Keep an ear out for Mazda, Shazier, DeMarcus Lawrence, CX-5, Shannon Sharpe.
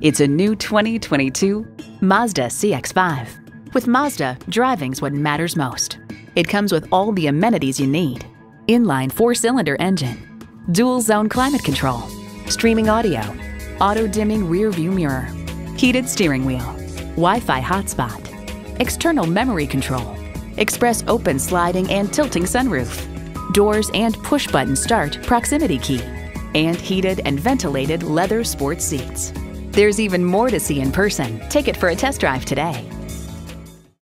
It's a new 2022 Mazda CX-5. With Mazda, driving's what matters most. It comes with all the amenities you need. Inline 4-cylinder engine, dual zone climate control, streaming audio, auto-dimming rear view mirror, heated steering wheel, Wi-Fi hotspot, external memory control, express open sliding and tilting sunroof, doors and push-button start proximity key, and heated and ventilated leather sports seats. There's even more to see in person. Take it for a test drive today.